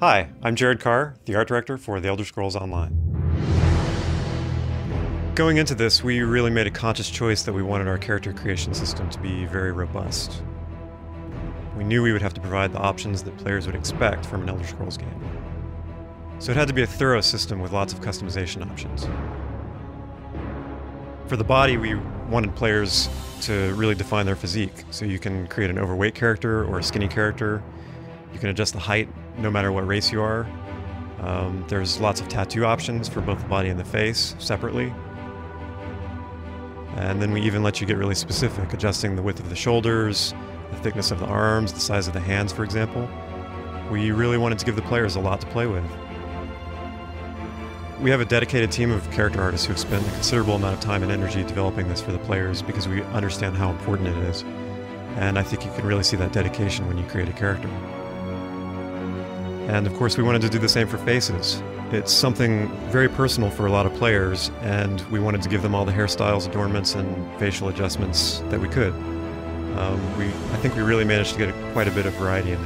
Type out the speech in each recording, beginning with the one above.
Hi, I'm Jared Carr, the art director for The Elder Scrolls Online. Going into this, we really made a conscious choice that we wanted our character creation system to be very robust. We knew we would have to provide the options that players would expect from an Elder Scrolls game. So it had to be a thorough system with lots of customization options. For the body, we wanted players to really define their physique. So you can create an overweight character or a skinny character. You can adjust the height no matter what race you are. There's lots of tattoo options for both the body and the face separately. And then we even let you get really specific, adjusting the width of the shoulders, the thickness of the arms, the size of the hands, for example. We really wanted to give the players a lot to play with. We have a dedicated team of character artists who've spent a considerable amount of time and energy developing this for the players because we understand how important it is. And I think you can really see that dedication when you create a character. And of course, we wanted to do the same for faces. It's something very personal for a lot of players, and we wanted to give them all the hairstyles, adornments, and facial adjustments that we could. I think we really managed to get quite a bit of variety in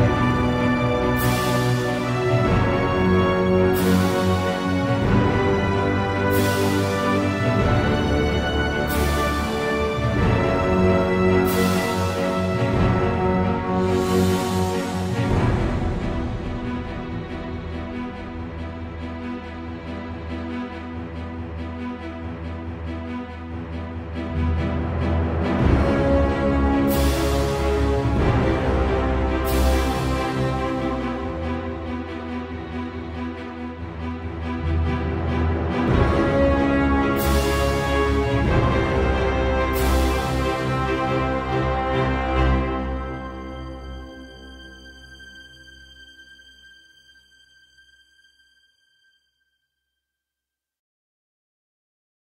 there.